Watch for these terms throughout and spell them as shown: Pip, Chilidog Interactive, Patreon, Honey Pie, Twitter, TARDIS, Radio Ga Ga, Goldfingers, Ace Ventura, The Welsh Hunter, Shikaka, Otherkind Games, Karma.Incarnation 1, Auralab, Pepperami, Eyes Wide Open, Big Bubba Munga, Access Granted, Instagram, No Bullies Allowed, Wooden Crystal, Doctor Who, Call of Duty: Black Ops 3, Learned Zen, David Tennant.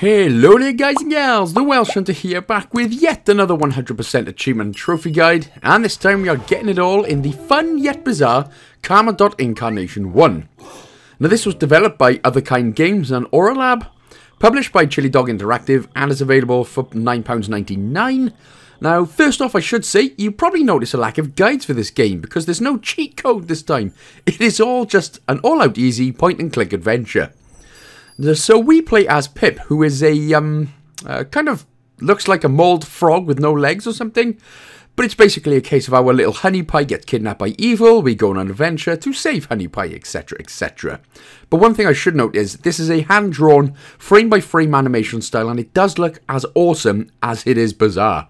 Hello there guys and gals, The Welsh Hunter here, back with yet another 100% Achievement Trophy Guide, and this time we are getting it all in the fun yet bizarre Karma.Incarnation 1. Now this was developed by Otherkind Games and Auralab, published by Chilidog Interactive, and is available for £9.99. Now first off I should say, you probably notice a lack of guides for this game, because there's no cheat code this time. It is all just an all-out easy point and click adventure. So we play as Pip, who is a, kind of looks like a mauled frog with no legs or something. But it's basically a case of our little Honey Pie gets kidnapped by evil, we go on an adventure to save Honey Pie, etc, etc. But one thing I should note is, this is a hand-drawn, frame-by-frame animation style, and it does look as awesome as it is bizarre.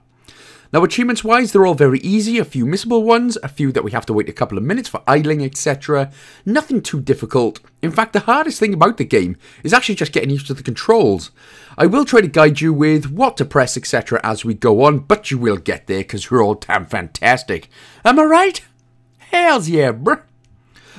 Now achievements-wise, they're all very easy, a few missable ones, a few that we have to wait a couple of minutes for idling, etc. Nothing too difficult. In fact, the hardest thing about the game is actually just getting used to the controls. I will try to guide you with what to press, etc. as we go on, but you will get there because we're all damn fantastic. Am I right? Hells yeah, bruh.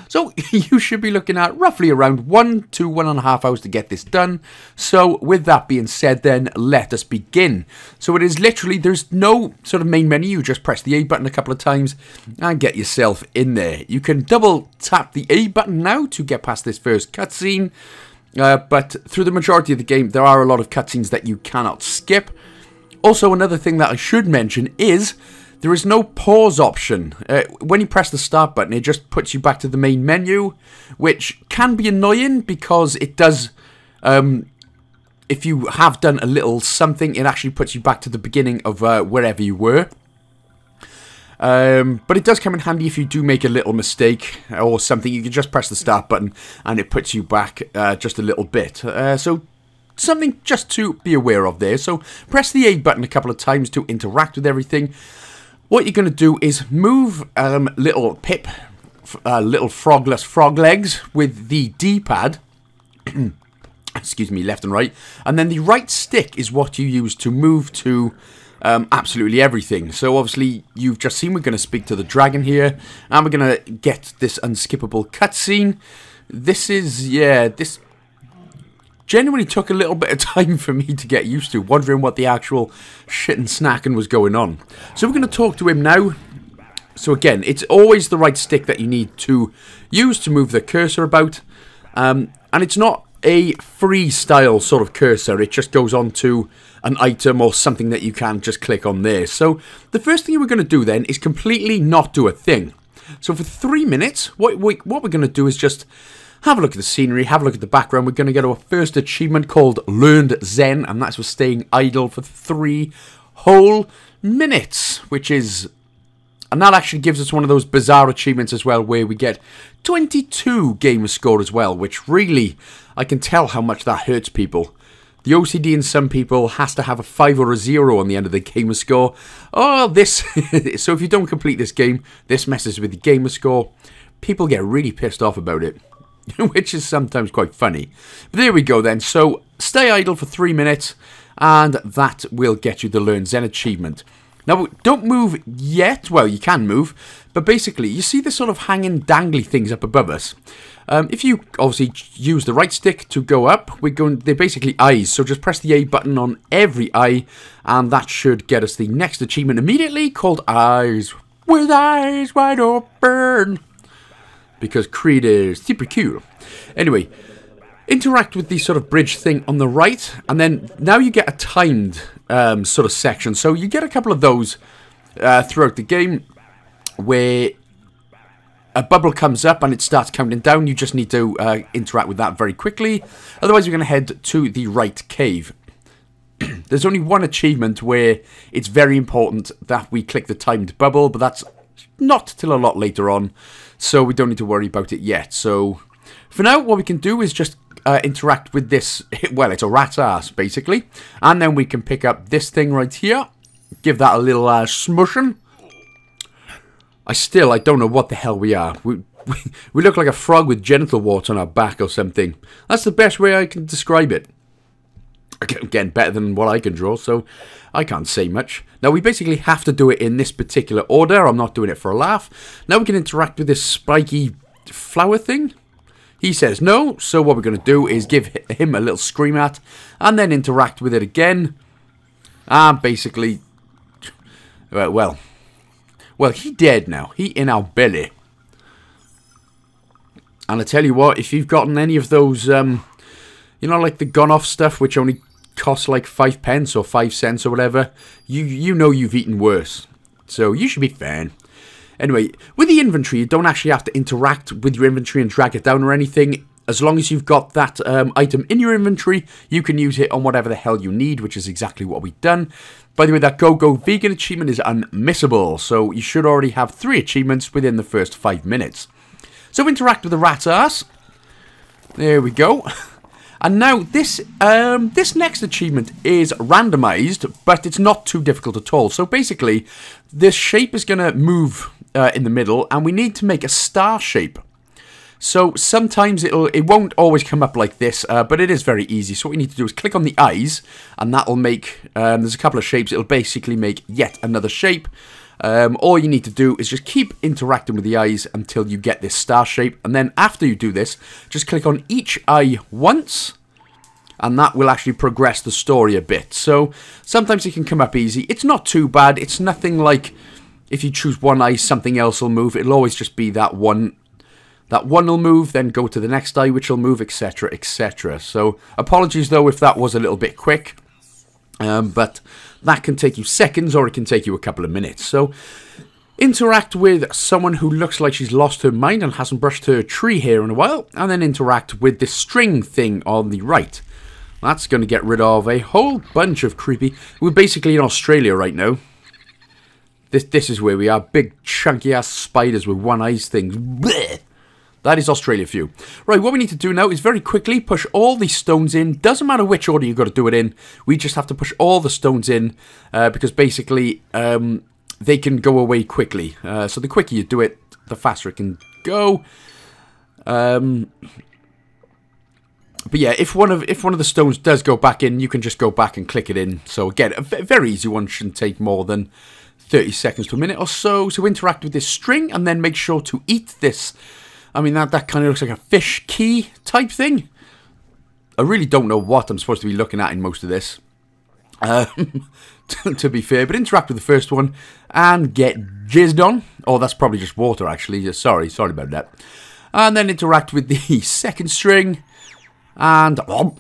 So you should be looking at roughly around 1 to 1.5 hours to get this done. So with that being said then, let us begin. So it is literally, there's no sort of main menu, you just press the A button a couple of times and get yourself in there. You can double tap the A button now to get past this first cutscene. But through the majority of the game, there are a lot of cutscenes that you cannot skip. Also, another thing that I should mention is, there is no pause option. When you press the start button, it just puts you back to the main menu, which can be annoying because it does, if you have done a little something, it actually puts you back to the beginning of wherever you were. But it does come in handy if you do make a little mistake or something. You can just press the start button and it puts you back just a little bit. So something just to be aware of there. So press the A button a couple of times to interact with everything. What you're going to do is move little Pip, little frogless frog legs with the D-pad, excuse me, left and right, and then the right stick is what you use to move to absolutely everything. So obviously you've just seen we're going to speak to the dragon here, and we're going to get this unskippable cutscene. This is, yeah, this genuinely took a little bit of time for me to get used to, wondering what the actual shit and snacking was going on. So we're going to talk to him now. So again, it's always the right stick that you need to use to move the cursor about. And it's not a freestyle sort of cursor, it just goes on to an item or something that you can just click on there. So the first thing we're going to do then is completely not do a thing. So for 3 minutes, what we're going to do is just have a look at the scenery, have a look at the background. We're going to get our first achievement called Learned Zen, and that's for staying idle for 3 whole minutes, which is... And that actually gives us one of those bizarre achievements as well, where we get 22 gamer score as well, which really, I can tell how much that hurts people. The OCD in some people has to have a 5 or a 0 on the end of the gamer score. Oh, this... So if you don't complete this game, this messes with the gamer score. People get really pissed off about it. Which is sometimes quite funny. But there we go then. So stay idle for 3 minutes, and that will get you the Learn Zen achievement. Now, don't move yet. Well, you can move, but basically, you see the sort of hanging dangly things up above us. If you obviously use the right stick to go up, we're going. They're basically eyes. So just press the A button on every eye, and that should get us the next achievement immediately, called Eyes with Eyes Wide Open. Because Creed is super cool. Anyway, interact with the sort of bridge thing on the right, and then now you get a timed sort of section. So you get a couple of those throughout the game where a bubble comes up and it starts counting down. You just need to interact with that very quickly. Otherwise, you're going to head to the right cave. There's only one achievement where it's very important that we click the timed bubble, but that's not till a lot later on, so we don't need to worry about it yet. So for now, what we can do is just interact with this, well, it's a rat's ass basically, and then we can pick up this thing right here, give that a little smushin'. I don't know what the hell we are. We look like a frog with genital warts on our back or something. That's the best way I can describe it. Again, better than what I can draw, so I can't say much. Now, we basically have to do it in this particular order. I'm not doing it for a laugh. Now we can interact with this spiky flower thing. He says no, so what we're going to do is give him a little scream at and then interact with it again. And basically, well, he dead now. He in our belly. And I tell you what, if you've gotten any of those, you know, like the gone off stuff, which only costs like 5p or 5 cents or whatever, you know you've eaten worse. So you should be fine. Anyway, with the inventory, you don't actually have to interact with your inventory and drag it down or anything. As long as you've got that item in your inventory, you can use it on whatever the hell you need, which is exactly what we've done. By the way, that Go Go Vegan achievement is unmissable, so you should already have 3 achievements within the first 5 minutes. So interact with the rat's ass. There we go. And now this this next achievement is randomized, but it's not too difficult at all. So basically, this shape is going to move in the middle, and we need to make a star shape. So sometimes it won't always come up like this, but it is very easy. So what we need to do is click on the eyes, and that'll make there's a couple of shapes. It'll basically make yet another shape. All you need to do is just keep interacting with the eyes until you get this star shape. And then after you do this, just click on each eye once. And that will actually progress the story a bit. So sometimes it can come up easy. It's not too bad. It's nothing like if you choose one eye, something else will move. It'll always just be that one. That one will move, then go to the next eye, which will move, etc, etc. So apologies, though, if that was a little bit quick. But that can take you seconds, or it can take you a couple of minutes. So interact with someone who looks like she's lost her mind and hasn't brushed her tree hair in a while. And then interact with this string thing on the right. That's going to get rid of a whole bunch of creepy... We're basically in Australia right now. This is where we are. Big, chunky-ass spiders with one-eyed things. Blech! That is Australia for you. Right, what we need to do now is very quickly push all these stones in. Doesn't matter which order you've got to do it in. We just have to push all the stones in because basically they can go away quickly. So the quicker you do it, the faster it can go. But yeah, if one of the stones does go back in, you can just go back and click it in. So again, a very easy one. Shouldn't take more than 30 seconds to a minute or so. So interact with this string and then make sure to eat this. I mean, that kind of looks like a fish key type thing. I really don't know what I'm supposed to be looking at in most of this. To be fair, but interact with the first one and get jizzed on. Oh, that's probably just water, actually. Sorry about that. And then interact with the second string. And oh,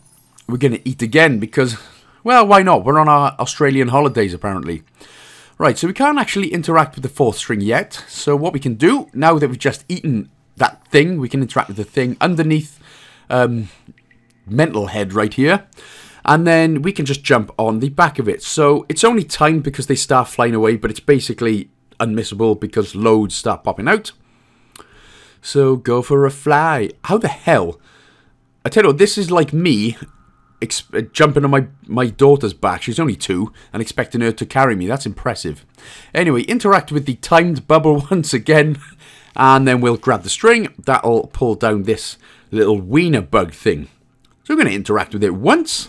we're going to eat again because, well, why not? We're on our Australian holidays, apparently. Right, so we can't actually interact with the fourth string yet. So what we can do, now that we've just eaten that thing, we can interact with the thing underneath mental head right here, and then we can just jump on the back of it. So it's only timed because they start flying away, but it's basically unmissable because loads start popping out. So go for a fly. How the hell? I tell you what, this is like me jumping on my daughter's back. She's only 2 and expecting her to carry me. That's impressive. Anyway, interact with the timed bubble once again. And then we'll grab the string. That'll pull down this little wiener bug thing. So we're going to interact with it once.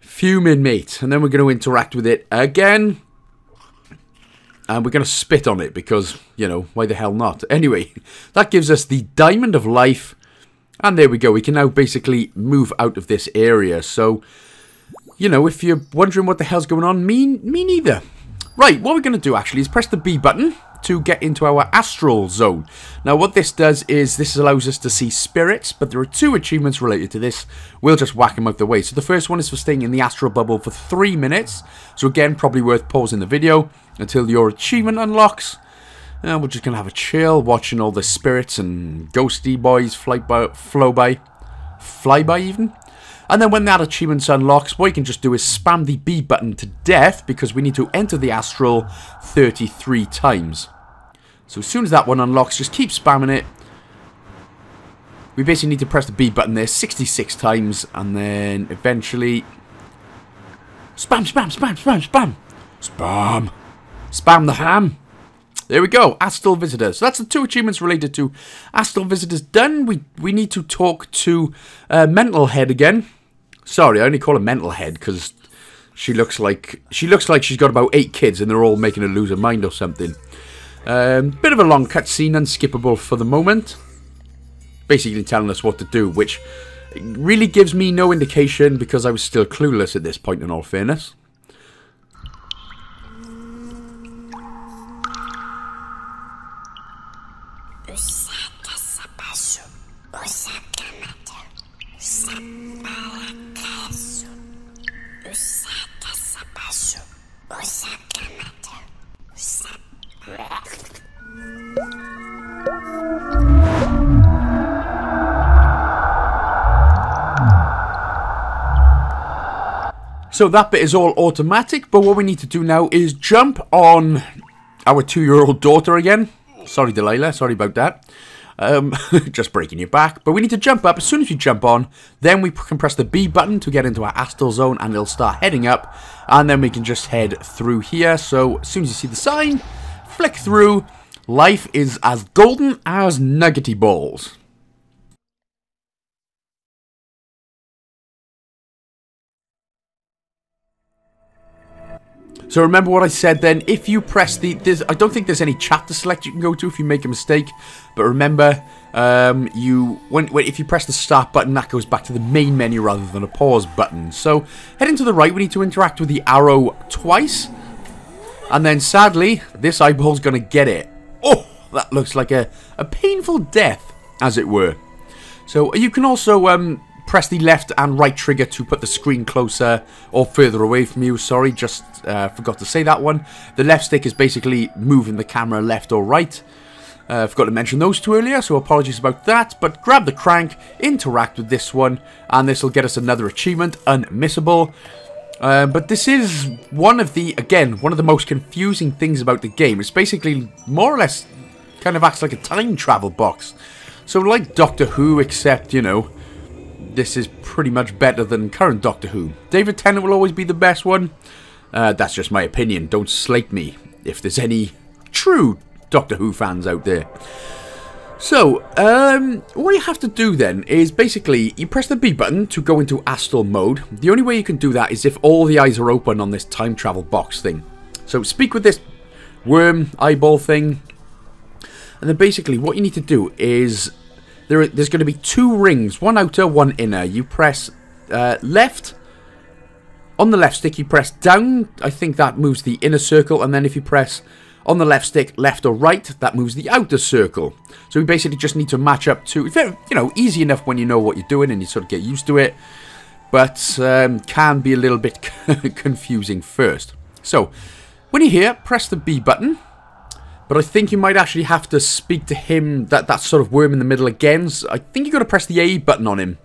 Fuming, mate. And then we're going to interact with it again. And we're going to spit on it because, you know, why the hell not? Anyway, that gives us the diamond of life. And there we go. We can now basically move out of this area. So, you know, if you're wondering what the hell's going on, me neither. Right, what we're going to do actually is press the B button to get into our astral zone. Now what this does is this allows us to see spirits, but there are 2 achievements related to this. We'll just whack them out the way. So the first one is for staying in the astral bubble for 3 minutes. So again, probably worth pausing the video until your achievement unlocks. And we're just going to have a chill watching all the spirits and ghosty boys fly by even. And then when that achievement unlocks, what you can just do is spam the B button to death because we need to enter the astral 33 times. So as soon as that one unlocks, just keep spamming it. We basically need to press the B button there 66 times and then eventually... Spam, spam, spam, spam, spam. Spam. Spam the ham. There we go, Astral Visitors. So that's the 2 achievements related to Astral Visitors done. We need to talk to Mental Head again. Sorry, I only call her Mental Head because she looks like she's got about 8 kids and they're all making her lose her mind or something. Bit of a long cutscene, unskippable for the moment. basically telling us what to do, which really gives me no indication because I was still clueless at this point in all fairness. So that bit is all automatic, but what we need to do now is jump on our 2-year-old daughter again. Sorry, Delilah, sorry about that. Just breaking your back. But we need to jump up. As soon as you jump on, then we can press the B button to get into our astral zone, and it'll start heading up. And then we can just head through here. So as soon as you see the sign, flick through. Life is as golden as nuggety balls. So remember what I said then, if you press the... I don't think there's any chapter select you can go to if you make a mistake. But remember, if you press the start button, that goes back to the main menu rather than a pause button. So, heading to the right, we need to interact with the arrow twice. And then, sadly, this eyeball's going to get it. Oh, that looks like a painful death, as it were. So, you can also... press the left and right trigger to put the screen closer or further away from you. Sorry, just forgot to say that one. The left stick is basically moving the camera left or right. Forgot to mention those two earlier, so apologies about that. But grab the crank, interact with this one, and this will get us another achievement, unmissable. But this is one of the, again, one of the most confusing things about the game. It's basically more or less kind of acts like a time travel box. So like Doctor Who, except, you know... This is pretty much better than current Doctor Who. David Tennant will always be the best one. That's just my opinion. Don't slate me if there's any true Doctor Who fans out there. So, what you have to do then is basically you press the B button to go into astral mode. The only way you can do that is if all the eyes are open on this time travel box thing. So speak with this worm eyeball thing. And then basically what you need to do is... There's going to be two rings, one outer, one inner. You press left. On the left stick, you press down. I think that moves the inner circle. And then if you press on the left stick, left or right, that moves the outer circle. So we basically just need to match up to, you know, easy enough when you know what you're doing and you sort of get used to it. But can be a little bit confusing first. So when you're here, press the B button. But I think you might actually have to speak to him, that sort of worm in the middle again. So I think you've got to press the A button on him.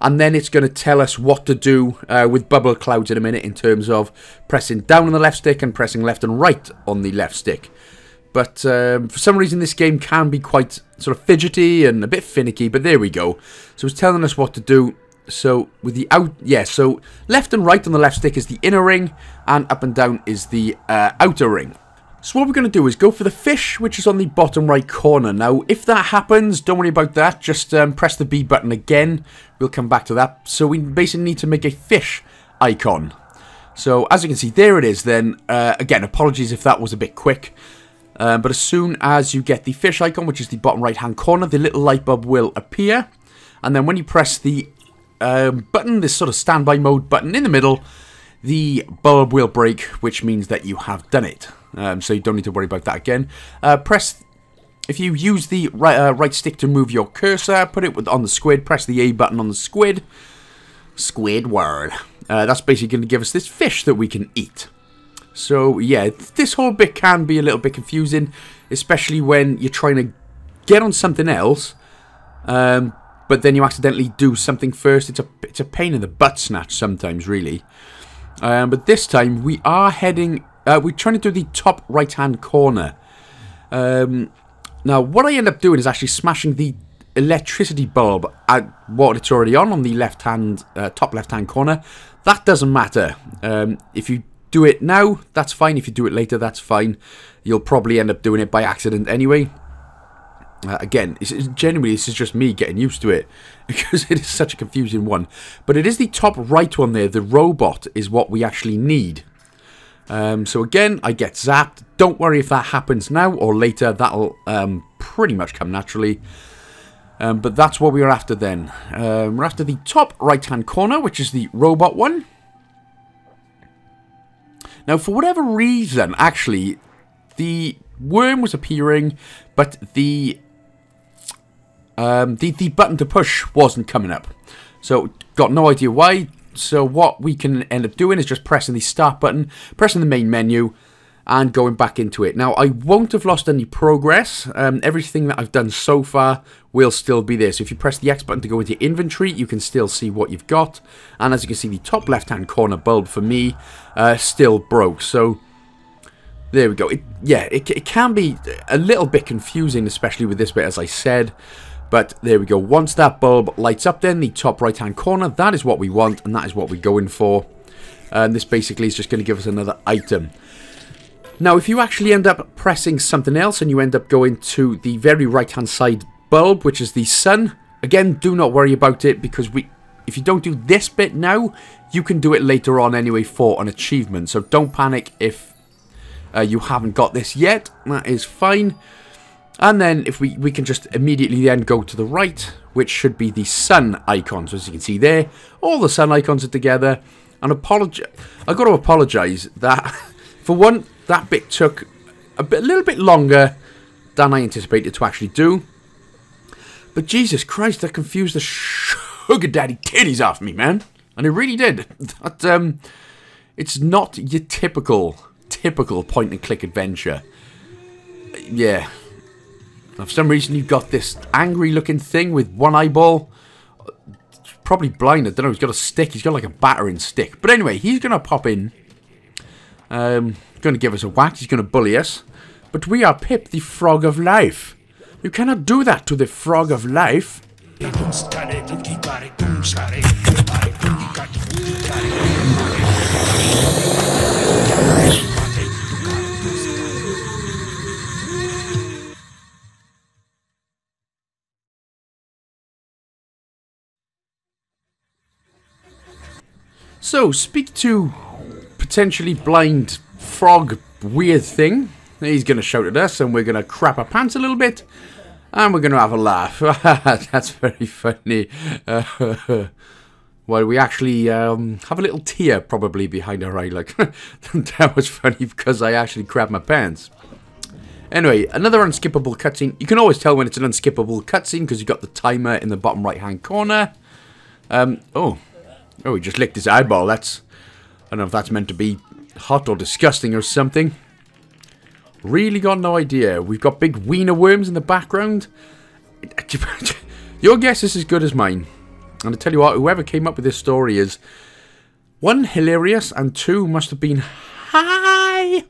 And then it's going to tell us what to do with bubble clouds in a minute in terms of pressing down on the left stick and pressing left and right on the left stick. But for some reason this game can be quite sort of fidgety and a bit finicky, but there we go. So it's telling us what to do. So with the so left and right on the left stick is the inner ring and up and down is the outer ring. So what we're going to do is go for the fish, which is on the bottom right corner. Now, if that happens, don't worry about that. Just press the B button again. We'll come back to that. So we basically need to make a fish icon. So as you can see, there it is then. Again, apologies if that was a bit quick. But as soon as you get the fish icon, which is the bottom right-hand corner, the little light bulb will appear. And then when you press the button, this sort of standby mode button in the middle, the bulb will break, which means that you have done it. So you don't need to worry about that again. If you use the right stick to move your cursor, put it on the squid, press the A button on the squid. Squidward. That's basically going to give us this fish that we can eat. So, yeah, this whole bit can be a little bit confusing, especially when you're trying to get on something else, but then you accidentally do something first. It's a pain in the butt snatch sometimes, really. But this time, we are heading... we're trying to do the top right-hand corner. Now, what I end up doing is actually smashing the electricity bulb at what it's already on the left-hand, top left-hand corner. That doesn't matter. If you do it now, that's fine. If you do it later, that's fine. You'll probably end up doing it by accident anyway. Again, genuinely, this is just me getting used to it because it is such a confusing one. But it is the top right one there. The robot is what we actually need. So again, I get zapped. Don't worry if that happens now or later. That'll pretty much come naturally. But that's what we're after then. We're after the top right-hand corner, which is the robot one. Now, for whatever reason, actually, the worm was appearing, but the button to push wasn't coming up. So, got no idea why. So, what we can end up doing is just pressing the start button, pressing the main menu, and going back into it. Now, I won't have lost any progress. Everything that I've done so far will still be there. So if you press the X button to go into inventory, you can still see what you've got. And as you can see, the top left-hand corner bulb for me still broke. So there we go. It can be a little bit confusing, especially with this bit, as I said. But there we go. Once that bulb lights up, then the top right-hand corner, that is what we want, and that is what we're going for. And this basically is just going to give us another item. Now, if you actually end up pressing something else and you end up going to the very right-hand side bulb, which is the sun, again, do not worry about it, because if you don't do this bit now, you can do it later on anyway for an achievement. So don't panic if you haven't got this yet. That is fine. And then if we can just immediately then go to the right, which should be the sun icon. So as you can see there, all the sun icons are together. And I've got to apologise that, for one, that bit took a little bit longer than I anticipated to actually do. But Jesus Christ, that confused the sugar daddy titties off me, man. And it really did. That, it's not your typical point-and-click adventure. Yeah. Now, for some reason, you've got this angry-looking thing with one eyeball. Probably blind. I don't know. He's got a stick. He's got like a battering stick. But anyway, he's going to pop in. Going to give us a whack. He's going to bully us. But we are Pip, the frog of life. You cannot do that to the frog of life. So, speak to potentially blind frog weird thing. He's going to shout at us and we're going to crap our pants a little bit. And we're going to have a laugh. That's very funny. Well, we actually have a little tear probably behind our eye. Like, that was funny because I actually crapped my pants. Anyway, another unskippable cutscene. You can always tell when it's an unskippable cutscene because you've got the timer in the bottom right-hand corner. Oh, he just licked his eyeball. That's... I don't know if that's meant to be hot or disgusting or something. Really got no idea. We've got big wiener worms in the background. Your guess is as good as mine. And I tell you what, whoever came up with this story is... one, hilarious, and two, must have been high.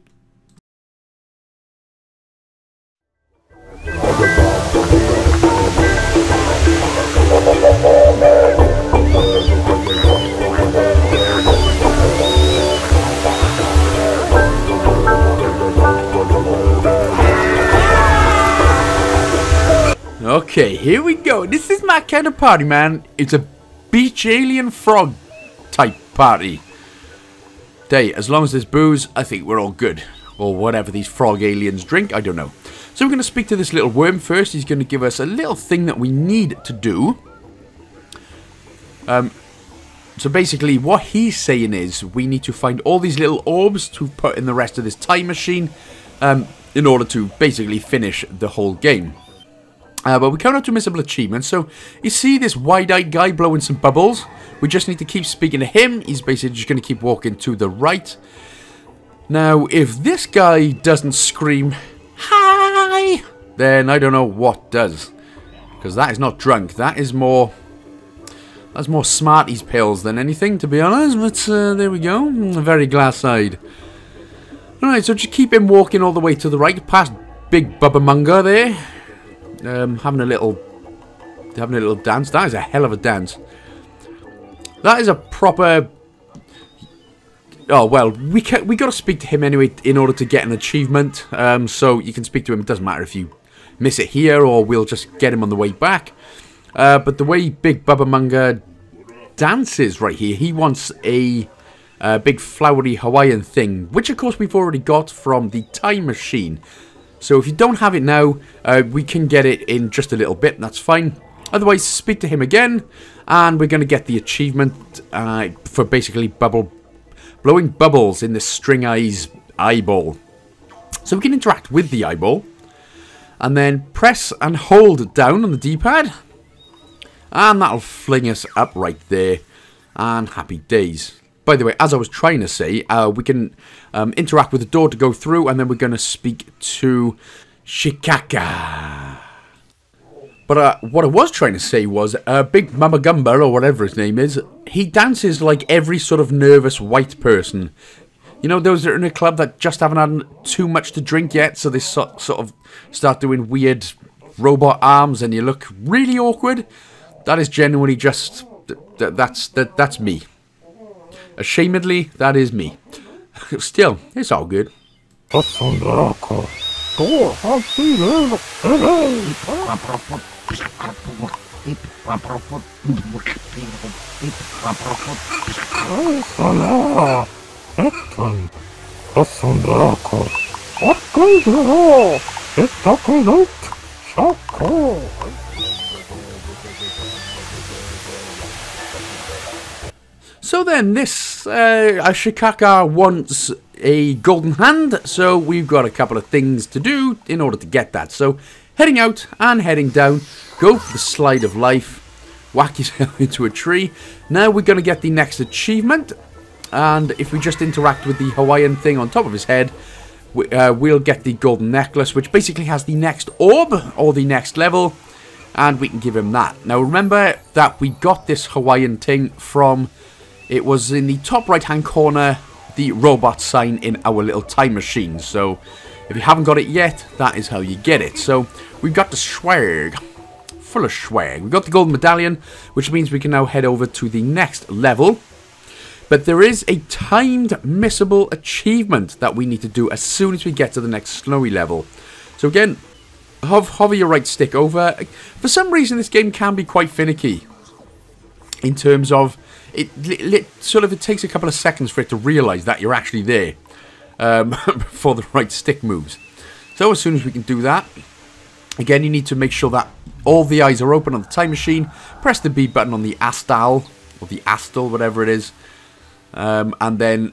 Okay, here we go. This is my kind of party, man. It's a beach alien frog type party. Hey, as long as there's booze, I think we're all good. Or whatever these frog aliens drink, I don't know. So we're going to speak to this little worm first. He's going to give us a little thing that we need to do. So basically what he's saying is we need to find all these little orbs to put in the rest of this time machine in order to basically finish the whole game. But we count out two missable achievements. So, you see this wide-eyed guy blowing some bubbles. We just need to keep speaking to him. He's basically just going to keep walking to the right. Now, if this guy doesn't scream, hi, then I don't know what does. Because that is not drunk. That is more... that's more Smarties pills than anything, to be honest. But, there we go. Very glass-eyed. Alright, so just keep him walking all the way to the right. Past Big Bubba Munga there. Having a little dance. That is a hell of a dance. That is a proper... oh, well, we got to speak to him anyway in order to get an achievement. So you can speak to him. It doesn't matter if you miss it here or we'll just get him on the way back. But the way Big Bubba Munga dances right here, he wants a big flowery Hawaiian thing, which, of course, we've already got from the time machine. So if you don't have it now, we can get it in just a little bit, and that's fine. Otherwise, speak to him again, and we're going to get the achievement for basically blowing bubbles in the string eye's eyeball. So we can interact with the eyeball, and then press and hold down on the D-pad, and that'll fling us up right there, and happy days. By the way, as I was trying to say, we can interact with the door to go through, and then we're going to speak to Shikaka. But what I was trying to say was, Big Mama Gumba, or whatever his name is, he dances like every sort of nervous white person. You know, those that are in a club that just haven't had too much to drink yet, so they sort of start doing weird robot arms and you look really awkward. That is genuinely just... That's me. Ashamedly, that is me. Still, it's all good. So then, this Shikaka wants a golden hand, so we've got a couple of things to do in order to get that. So, heading out and heading down, go for the slide of life, whack yourself into a tree. Now we're going to get the next achievement, and if we just interact with the Hawaiian thing on top of his head, we'll get the golden necklace, which basically has the next orb, or the next level, and we can give him that. Now remember that we got this Hawaiian thing from... It was in the top right-hand corner, the robot sign in our little time machine. So, if you haven't got it yet, that is how you get it. So, we've got the swag. Full of swag. We've got the golden medallion, which means we can now head over to the next level. But there is a timed missable achievement that we need to do as soon as we get to the next snowy level. So again, hover your right stick over. For some reason, this game can be quite finicky. In terms of... It takes a couple of seconds for it to realise that you're actually there before the right stick moves. So as soon as we can do that, again you need to make sure that all the eyes are open on the time machine. Press the B button on the Astal, or the Astal, whatever it is, and then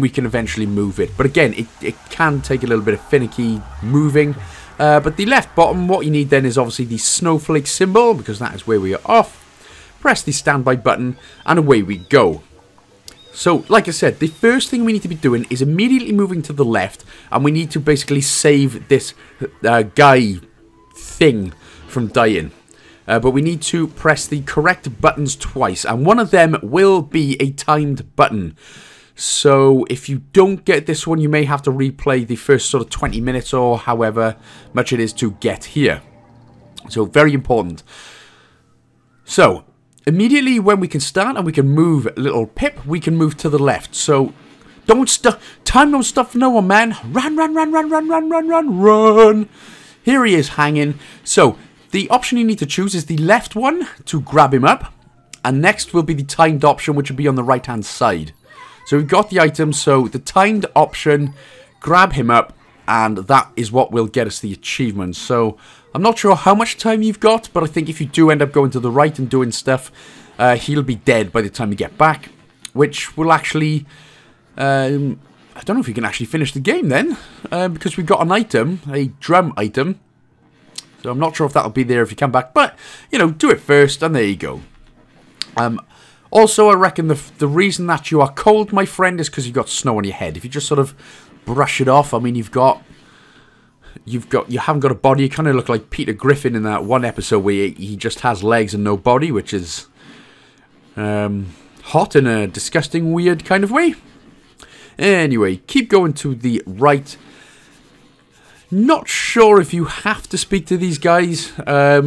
we can eventually move it. But again, it can take a little bit of finicky moving. But the left bottom, what you need then is obviously the snowflake symbol, because that is where we are off. Press the standby button, and away we go. So, like I said, the first thing we need to be doing is immediately moving to the left, and we need to basically save this guy thing from dying. But we need to press the correct buttons twice, and one of them will be a timed button. So, if you don't get this one, you may have to replay the first sort of 20 minutes or however much it is to get here. So, very important. So... Immediately when we can start and we can move little Pip, we can move to the left. So, don't stuff no one, man. Run, run, run, run, run, run, run, run, run. Here he is hanging. So, the option you need to choose is the left one to grab him up. And next will be the timed option, which will be on the right-hand side. So, we've got the item. So, the timed option, grab him up. And that is what will get us the achievement. So, I'm not sure how much time you've got, but I think if you do end up going to the right and doing stuff, he'll be dead by the time you get back. Which will actually... I don't know if you can actually finish the game then. Because we've got an item, a drum item. So, I'm not sure if that'll be there if you come back. But, you know, do it first, and there you go. Also, I reckon the reason that you are cold, my friend, is because you've got snow on your head. If you just sort of... brush it off. I mean, you haven't got a body. You kind of look like Peter Griffin in that one episode where he just has legs and no body, which is hot in a disgusting, weird kind of way. Anyway, keep going to the right. Not sure if you have to speak to these guys, but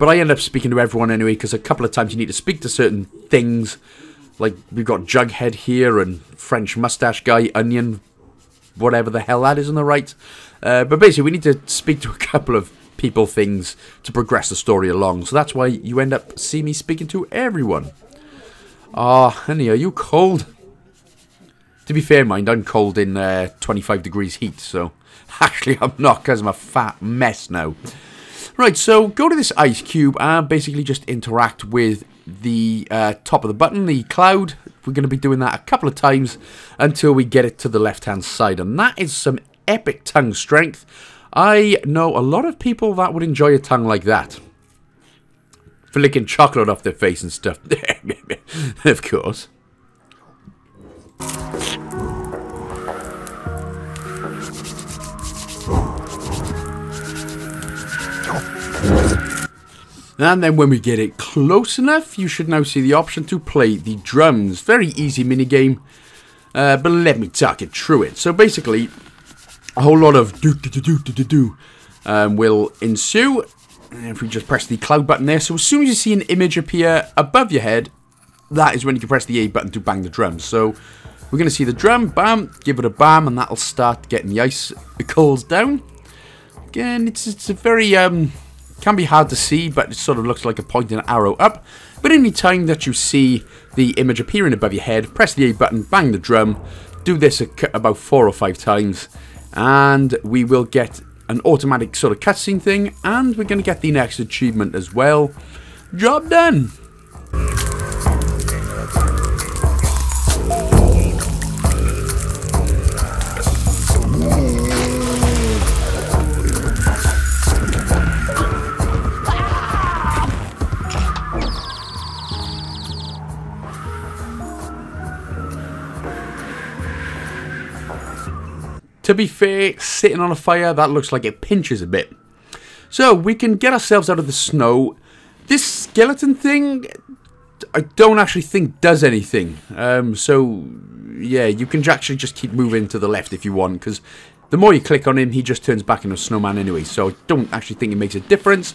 I end up speaking to everyone anyway because a couple of times you need to speak to certain things. Like, we've got Jughead here and French Mustache Guy, Onion, whatever the hell that is on the right. But basically, we need to speak to a couple of people things to progress the story along. So that's why you end up seeing me speaking to everyone. Ah, honey, are you cold? To be fair, mind, I'm cold in 25 degrees heat, so... Actually, I'm not, because I'm a fat mess now. Right, so go to this ice cube and basically just interact with the top of the button, the cloud. We're going to be doing that a couple of times until we get it to the left-hand side. And that is some epic tongue strength. I know a lot of people that would enjoy a tongue like that. For licking chocolate off their face and stuff. Of course. And then when we get it close enough, you should now see the option to play the drums. Very easy minigame, but let me talk it through it. So basically, a whole lot of do-do-do-do-do-do will ensue. And if we just press the cloud button there, so as soon as you see an image appear above your head, that is when you can press the A button to bang the drums. So we're going to see the drum, bam, give it a bam, and that'll start getting the icicles down. Again, it's a very... can be hard to see, but it sort of looks like a pointing arrow up. But any time that you see the image appearing above your head, press the A button, bang the drum. Do this about 4 or 5 times, and we will get an automatic sort of cutscene thing, and we're going to get the next achievement as well. Job done! To be fair, sitting on a fire, that looks like it pinches a bit. So, we can get ourselves out of the snow. This skeleton thing, I don't actually think does anything. So, yeah, you can actually just keep moving to the left if you want, because the more you click on him, he just turns back into a snowman anyway. So, I don't actually think it makes a difference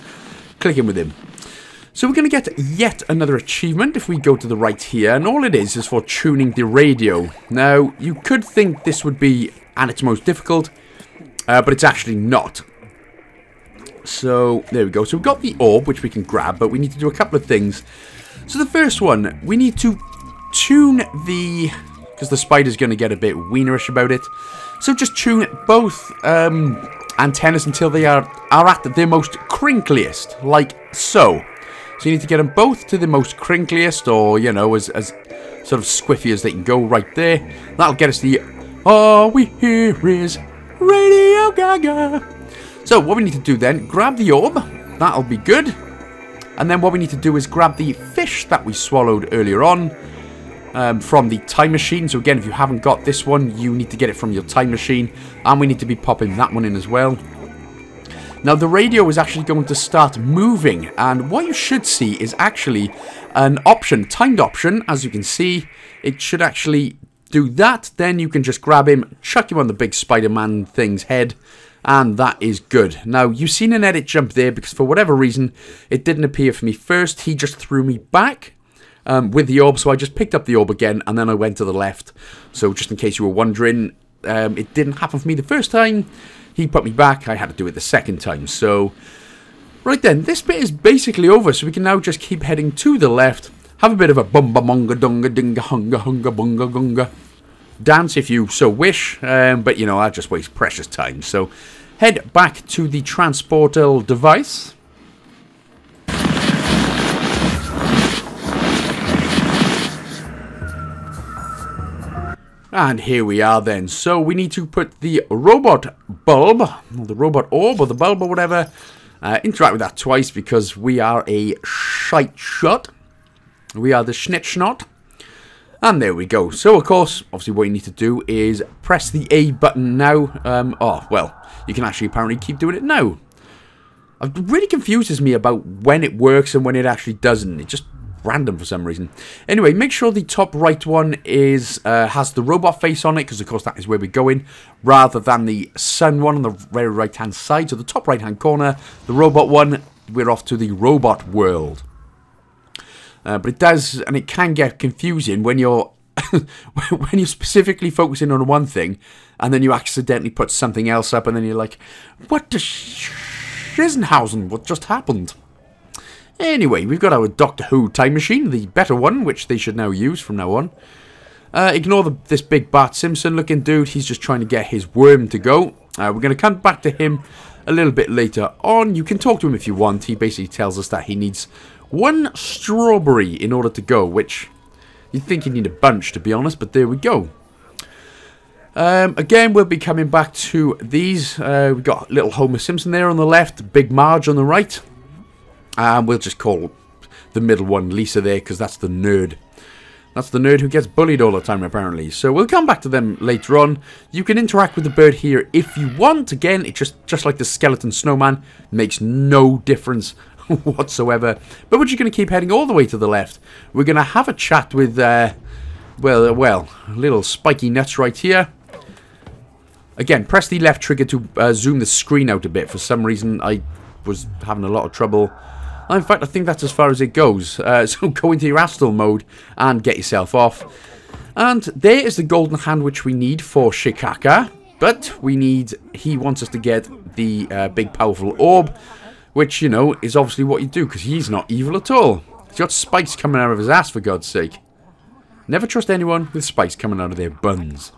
clicking with him. So, we're going to get yet another achievement if we go to the right here. And all it is for tuning the radio. Now, you could think this would be... and it's most difficult, but it's actually not. So, there we go. So, we've got the orb, which we can grab, but we need to do a couple of things. So, the first one, we need to tune the... because the spider's going to get a bit wienerish about it. So, just tune both antennas until they are at their most crinkliest, like so. So, you need to get them both to the most crinkliest, or, you know, as sort of squiffy as they can go right there. That'll get us the... all we hear is Radio Gaga. So what we need to do then, grab the orb. That'll be good. And then what we need to do is grab the fish that we swallowed earlier on from the time machine. So again, if you haven't got this one, you need to get it from your time machine. And we need to be popping that one in as well. Now the radio is actually going to start moving. And what you should see is actually an option, timed option. As you can see, it should actually... do that, then you can just grab him, chuck him on the big Spider-Man thing's head, and that is good. Now, you've seen an edit jump there, because for whatever reason, it didn't appear for me first. He just threw me back with the orb, so I just picked up the orb again, and then I went to the left. So, just in case you were wondering, it didn't happen for me the first time. He put me back, I had to do it the second time. So, right then, this bit is basically over, so we can now just keep heading to the left. Have a bit of a bumba-monga-dunga-dinga-hunga-hunga-bunga-gunga dance if you so wish, but you know, I just waste precious time. So, head back to the transportal device. And here we are then. So, we need to put the robot bulb, or the robot orb, or the bulb, or whatever, interact with that twice because we are a shite shot. We are the Schnitznot. And there we go. So, of course, obviously what you need to do is press the A button now. Oh, well, you can actually apparently keep doing it now. It really confuses me about when it works and when it actually doesn't. It's just random for some reason. Anyway, make sure the top right one is has the robot face on it, because, of course, that is where we're going, rather than the sun one on the very right-hand side. So, the top right-hand corner, the robot one, we're off to the robot world. But it does, and it can get confusing when you're when you're specifically focusing on one thing, and then you accidentally put something else up, and then you're like, "What the Schizenhausen? What just happened?" Anyway, we've got our Doctor Who time machine, the better one, which they should now use from now on. Ignore this big Bart Simpson-looking dude. He's just trying to get his worm to go. We're going to come back to him a little bit later on. You can talk to him if you want. He basically tells us that he needs one strawberry in order to go, which you'd think he'd need a bunch, to be honest, but there we go. Again, we'll be coming back to these. We've got little Homer Simpson there on the left, Big Marge on the right. And we'll just call the middle one Lisa there, because that's the nerd. That's the nerd who gets bullied all the time, apparently. So we'll come back to them later on. You can interact with the bird here if you want. Again, it just like the skeleton snowman, makes no difference whatsoever. But we're just going to keep heading all the way to the left. We're going to have a chat with, well, little spiky nuts right here. Again, press the left trigger to zoom the screen out a bit. For some reason, I was having a lot of trouble. In fact, I think that's as far as it goes. So go into your astral mode and get yourself off. And there is the golden hand which we need for Shikaka. But we need... He wants us to get the big powerful orb. Which, you know, is obviously what you do. Because he's not evil at all. He's got spikes coming out of his ass, for God's sake. Never trust anyone with spikes coming out of their buns.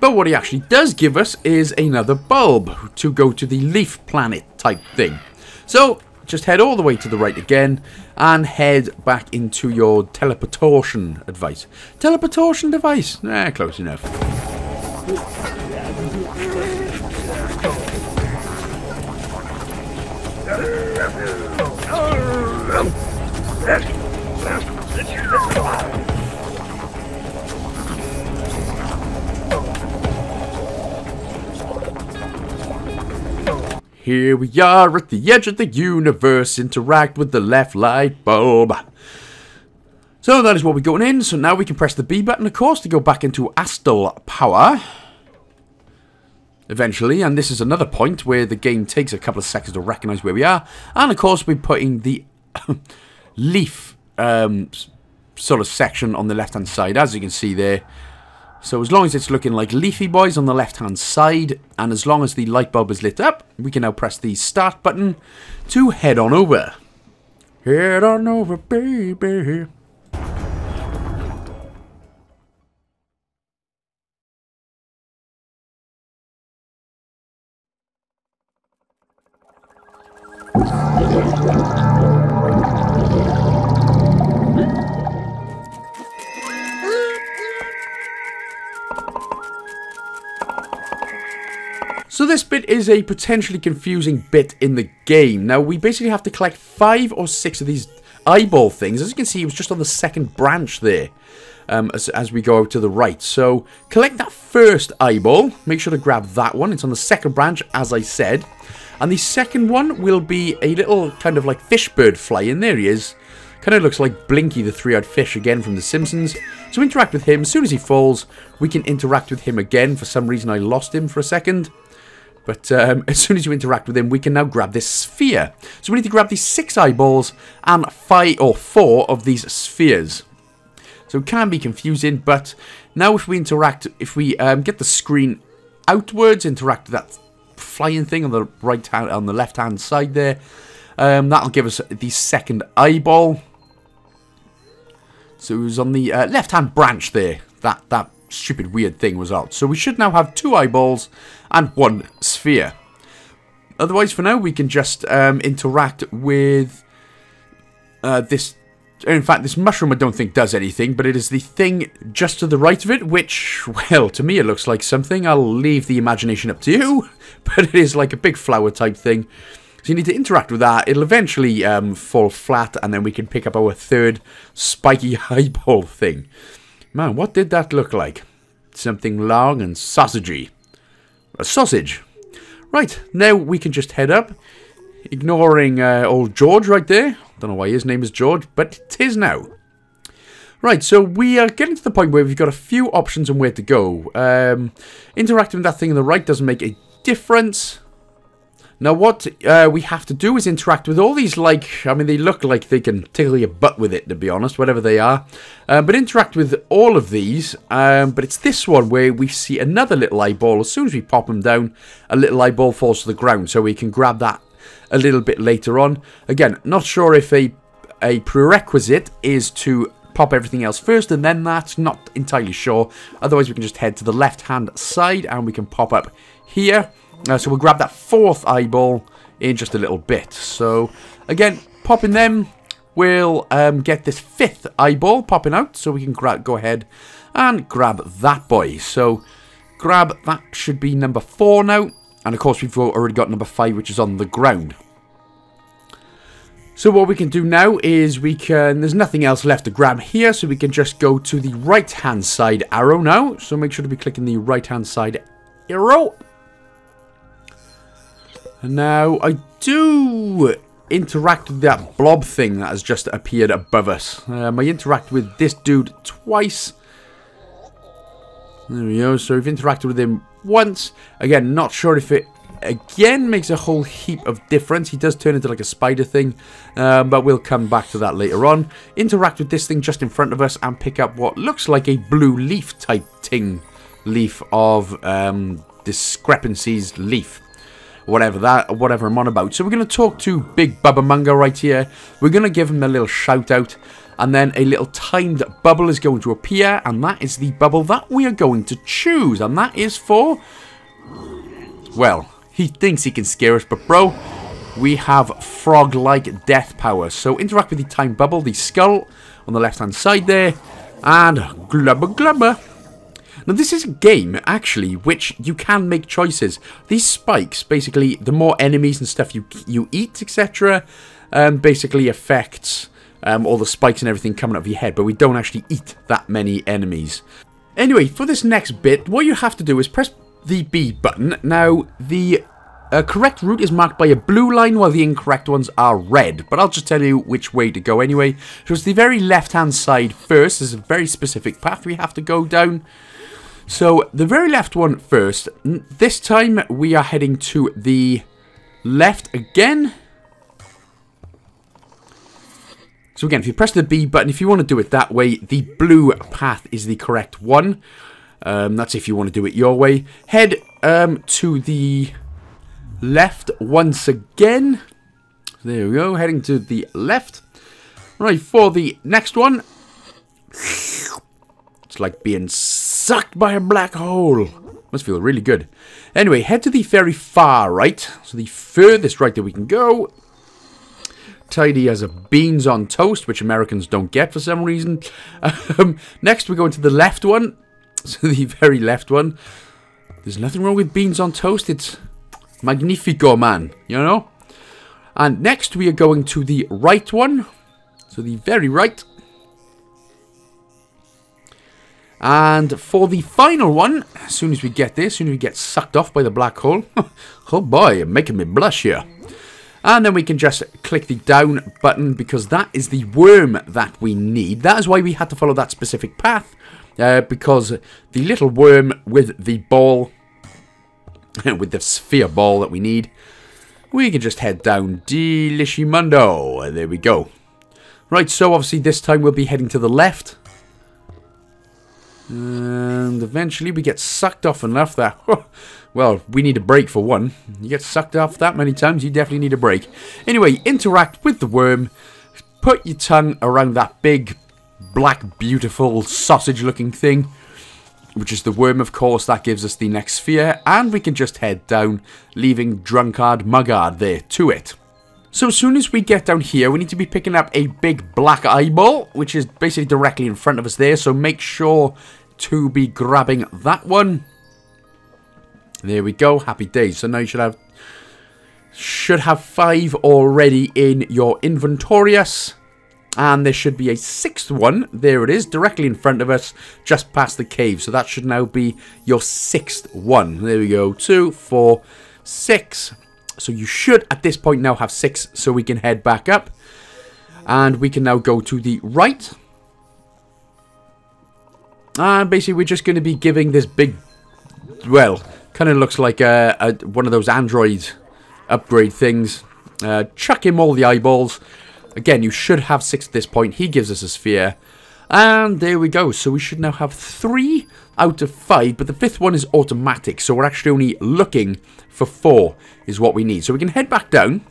But what he actually does give us is another bulb to go to the leaf planet type thing. So just head all the way to the right again and head back into your teleportation device. Teleportation device? Nah, close enough. Here we are at the edge of the universe. Interact with the left light bulb. So that is what we're going in. So now we can press the B button, of course, to go back into astral power. Eventually, and this is another point where the game takes a couple of seconds to recognize where we are. And of course, we're putting the leaf sort of section on the left-hand side, as you can see there. So as long as it's looking like leafy boys on the left-hand side, and as long as the light bulb is lit up, we can now press the start button to head on over. Head on over, baby. So this bit is a potentially confusing bit in the game. Now, we basically have to collect 5 or 6 of these eyeball things. As you can see, it was just on the second branch there, as we go to the right. So, collect that first eyeball. Make sure to grab that one. It's on the second branch, as I said. And the second one will be a little kind of like fish bird fly. And there he is. Kind of looks like Blinky the Three-Eyed Fish again from The Simpsons. So, interact with him. As soon as he falls, we can interact with him again. For some reason, I lost him for a second. But as soon as you interact with him, we can now grab this sphere. So we need to grab these 6 eyeballs and 5 or 4 of these spheres. So it can be confusing, but now if we interact, if we get the screen outwards, interact with that flying thing on the right hand, on the left-hand side there, that'll give us the second eyeball. So it was on the left-hand branch there. That stupid weird thing was out. So we should now have 2 eyeballs and 1 sphere. Otherwise, for now, we can just interact with this. In fact, this mushroom I don't think does anything, but it is the thing just to the right of it, which, well, to me it looks like something. I'll leave the imagination up to you, but it is like a big flower type thing. So you need to interact with that. It'll eventually fall flat, and then we can pick up our third spiky eyeball thing. Man, what did that look like? Something long and sausagey. A sausage. Right, now we can just head up. Ignoring old George right there. Don't know why his name is George, but it is now. Right, so we are getting to the point where we've got a few options on where to go. Interacting with that thing on the right doesn't make a difference. Now what we have to do is interact with all these, like, I mean, they look like they can tickle your butt with it, to be honest, whatever they are. But interact with all of these, but it's this one where we see another little eyeball. As soon as we pop them down, a little eyeball falls to the ground, so we can grab that a little bit later on. Again, not sure if a prerequisite is to pop everything else first and then that's not entirely sure. Otherwise, we can just head to the left-hand side and we can pop up here. So we'll grab that fourth eyeball in just a little bit. So, again, popping them will get this fifth eyeball popping out. So we can go ahead and grab that boy. So, grab that should be number 4 now. And, of course, we've already got number 5, which is on the ground. So what we can do now is we can... There's nothing else left to grab here, so we can just go to the right-hand side arrow now. So make sure to be clicking the right-hand side arrow. And now I do interact with that blob thing that has just appeared above us. I interact with this dude twice. There we go. So we've interacted with him once. Again, not sure if it... Again, makes a whole heap of difference. He does turn into like a spider thing, but we'll come back to that later on. Interact with this thing just in front of us and pick up what looks like a blue leaf type thing. Leaf of discrepancies leaf. Whatever I'm on about. So we're going to talk to Big Bubba Munga right here. We're going to give him a little shout out. And then a little timed bubble is going to appear. And that is the bubble that we are going to choose. And that is for... Well... He thinks he can scare us, but bro, we have frog-like death power. So interact with the time bubble, the skull, on the left-hand side there, and glubber glubber. Now this is a game, actually, which you can make choices. These spikes, basically, the more enemies and stuff you eat, etc., basically affects all the spikes and everything coming out of your head, but we don't actually eat that many enemies. Anyway, for this next bit, what you have to do is press the B button. Now, the correct route is marked by a blue line while the incorrect ones are red. But I'll just tell you which way to go anyway. So it's the very left-hand side first. There's a very specific path we have to go down. So the very left one first. This time we are heading to the left again. So again, if you press the B button, if you want to do it that way, the blue path is the correct one. That's if you want to do it your way. Head to the left once again. There we go, heading to the left. Right, for the next one. It's like being sucked by a black hole. Must feel really good. Anyway, head to the very far right. So the furthest right that we can go. Tidy as a beans on toast, which Americans don't get for some reason. Next, we're going to the left one. So the very left one. There's nothing wrong with beans on toast. It's magnifico, man. You know? And next we are going to the right one. So the very right. And for the final one, as soon as we get there, as soon as we get sucked off by the black hole. Oh boy, you're making me blush here. And then we can just click the down button because that is the worm that we need. That is why we had to follow that specific path. Because the little worm with the ball, with the sphere ball that we need, we can just head down Delishimundo. And there we go. Right, so obviously this time we'll be heading to the left. And eventually we get sucked off enough that, well, we need a break for one. You get sucked off that many times, you definitely need a break. Anyway, interact with the worm. Put your tongue around that big black, beautiful, sausage-looking thing, which is the worm, of course. That gives us the next sphere, and we can just head down, leaving Drunkard Muggard there to it. So as soon as we get down here, we need to be picking up a big black eyeball, which is basically directly in front of us there, so make sure to be grabbing that one. There we go, happy days. So now you should have 5 already in your inventorius. And there should be a 6th one. There it is, directly in front of us, just past the cave. So that should now be your 6th one. There we go, 2, 4, 6. So you should, at this point, now have 6, so we can head back up. And we can now go to the right. And basically, we're just going to be giving this big, well, kind of looks like one of those androids. upgrade things, chuck him all the eyeballs. Again, you should have 6 at this point. He gives us a sphere. And there we go. So we should now have 3 out of 5. But the 5th one is automatic. So we're actually only looking for 4 is what we need. So we can head back down.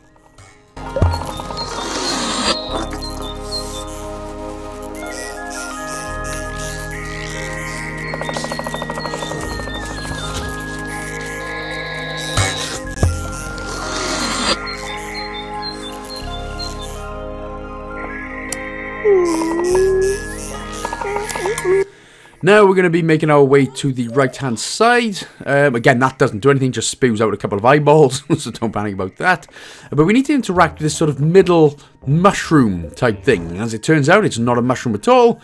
Now we're going to be making our way to the right-hand side. Again, that doesn't do anything, just spews out a couple of eyeballs, so don't panic about that. But we need to interact with this sort of middle mushroom type thing. As it turns out, it's not a mushroom at all.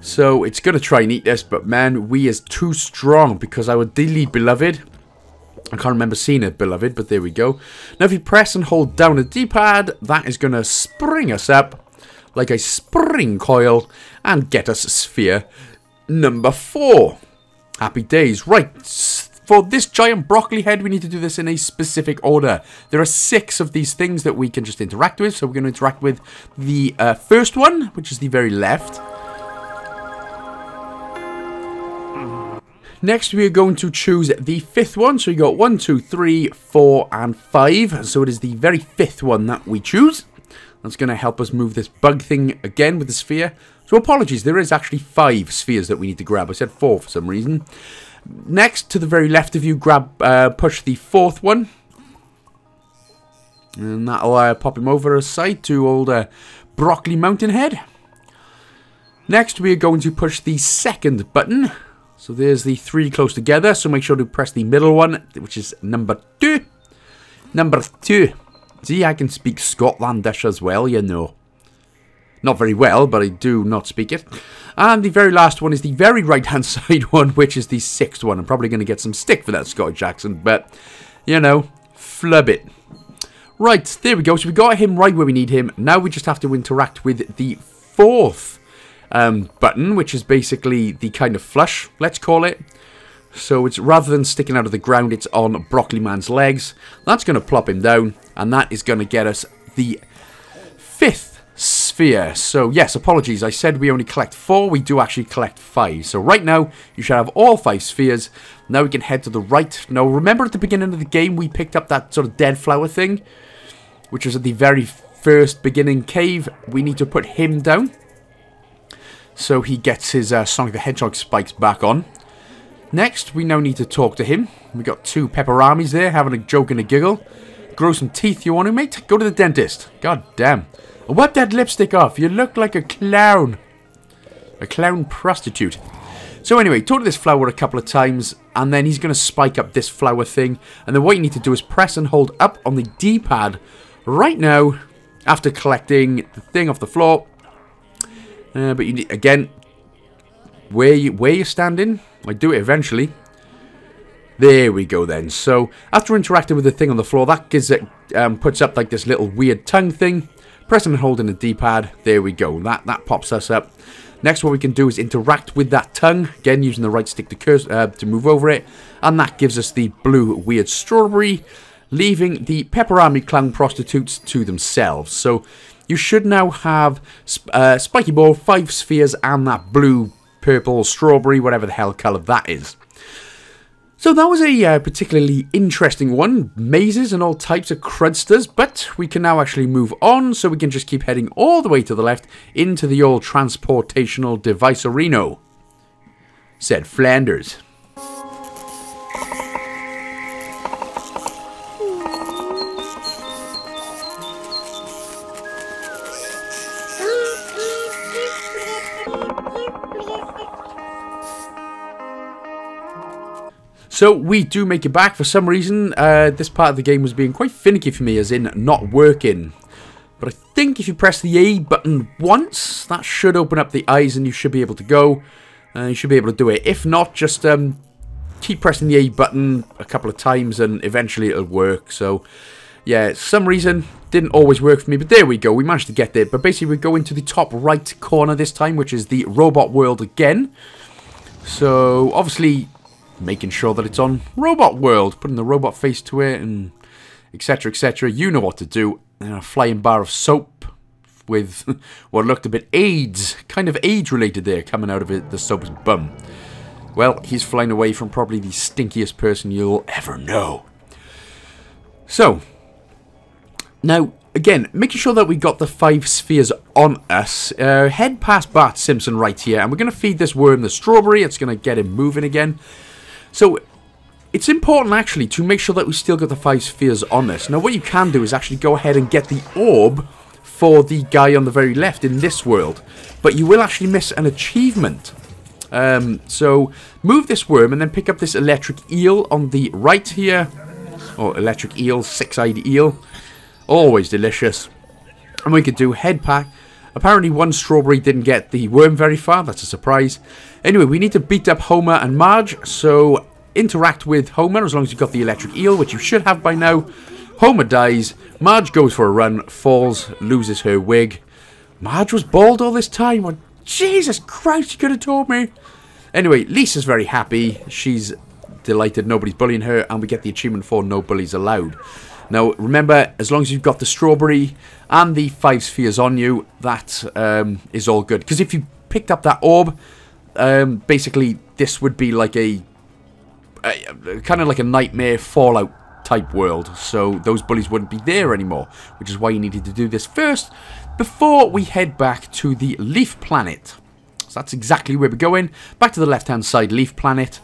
So it's going to try and eat this, but man, we is too strong because our dearly beloved... I can't remember seeing it, beloved, but there we go. Now if you press and hold down the D-pad, that is going to spring us up like a spring coil, and get us sphere number 4. Happy days. Right, for this giant broccoli head, we need to do this in a specific order. There are 6 of these things that we can just interact with, so we're going to interact with the first one, which is the very left. Next, we are going to choose the 5th one, so we got 1, 2, 3, 4, and 5, so it is the very 5th one that we choose. That's going to help us move this bug thing again with the sphere. So apologies, there is actually 5 spheres that we need to grab. I said 4 for some reason. Next, to the very left of you, push the 4th one. And that'll pop him over aside to old Broccoli Mountainhead. Next, we are going to push the 2nd button. So there's the 3 close together. So make sure to press the middle one, which is number 2. Number 2. See, I can speak Scotlandish as well, you know. Not very well, but I do not speak it. And the very last one is the very right-hand side one, which is the 6th one. I'm probably going to get some stick for that Scottish accent, but, you know, flub it. Right, there we go. So we got him right where we need him. Now we just have to interact with the 4th button, which is basically the kind of flush, let's call it. So it's rather than sticking out of the ground, it's on Broccoli Man's legs. That's going to plop him down, and that is going to get us the 5th sphere. So yes, apologies, I said we only collect 4, we do actually collect 5. So right now, you should have all 5 spheres. Now we can head to the right. Now remember at the beginning of the game, we picked up that sort of dead flower thing, which was at the very first beginning cave. We need to put him down, so he gets his Sonic the Hedgehog spikes back on. Next, we now need to talk to him. We got 2 pepperamis there, having a joke and a giggle. Grow some teeth, you want to, mate? Go to the dentist. God damn. Wipe that lipstick off. You look like a clown. A clown prostitute. So anyway, talk to this flower a couple of times, and then he's going to spike up this flower thing. And then what you need to do is press and hold up on the D-pad right now, after collecting the thing off the floor. But you need, again... Where you're standing? I do it eventually. There we go then. So after interacting with the thing on the floor, that gives it puts up like this little weird tongue thing. Pressing and holding the D-pad. There we go. That pops us up. Next, what we can do is interact with that tongue again, using the right stick to move over it, and that gives us the blue weird strawberry, leaving the pepperami clown prostitutes to themselves. So you should now have spiky ball, 5 spheres, and that blue, purple, strawberry, whatever the hell colour that is. So that was a particularly interesting one. Mazes and all types of crudsters, but we can now actually move on, so we can just keep heading all the way to the left into the old transportational device arena, said Flanders. So we do make it back. For some reason, this part of the game was being quite finicky for me, as in not working. But I think if you press the A button once, that should open up the eyes and you should be able to go. You should be able to do it. If not, just keep pressing the A button a couple of times and eventually it'll work. So yeah, some reason didn't always work for me, but there we go. We managed to get there. But basically we go into the top right corner this time, which is the robot world again. So obviously... making sure that it's on Robot World, putting the robot face to it, and etc, etc. You know what to do. And a flying bar of soap with what looked a bit AIDS, kind of AIDS-related there, coming out of it, the soap's bum. Well, he's flying away from probably the stinkiest person you'll ever know. So, now, again, making sure that we got the 5 spheres on us, head past Bart Simpson right here, and we're going to feed this worm the strawberry. It's going to get him moving again. So, it's important, actually, to make sure that we still got the 5 spheres on us. Now, what you can do is actually go ahead and get the orb for the guy on the very left in this world, but you will actually miss an achievement. So, move this worm and then pick up this electric eel on the right here. Or electric eel, 6-eyed eel. Always delicious. And we could do head pack. Apparently one strawberry didn't get the worm very far. That's a surprise. Anyway, we need to beat up Homer and Marge. So, interact with Homer as long as you've got the electric eel, which you should have by now. Homer dies. Marge goes for a run. Falls. Loses her wig. Marge was bald all this time. What? Jesus Christ, you could have told me. Anyway, Lisa's very happy. She's delighted nobody's bullying her. And we get the achievement for No Bullies Allowed. Now, remember, as long as you've got the strawberry and the 5 spheres on you, that is all good. Because if you picked up that orb, basically this would be like a kind of like a nightmare Fallout type world. So those bullies wouldn't be there anymore. Which is why you needed to do this first, before we head back to the Leaf Planet. So that's exactly where we're going. Back to the left-hand side, Leaf Planet.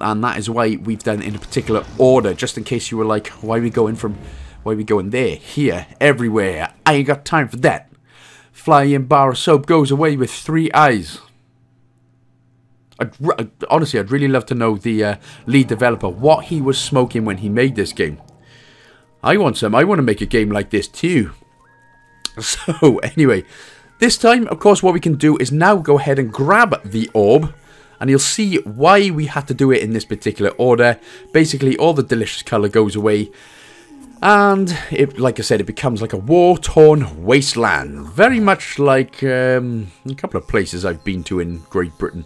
And that is why we've done it in a particular order. Just in case you were like, why are we going there, here, everywhere? I ain't got time for that. Flying bar of soap goes away with 3 eyes. Honestly, I'd really love to know the lead developer, what he was smoking when he made this game. I want some. I want to make a game like this too. So, anyway, this time, of course, what we can do is now go ahead and grab the orb. And you'll see why we had to do it in this particular order. Basically, all the delicious colour goes away. And, it, like I said, it becomes like a war-torn wasteland. Very much like a couple of places I've been to in Great Britain.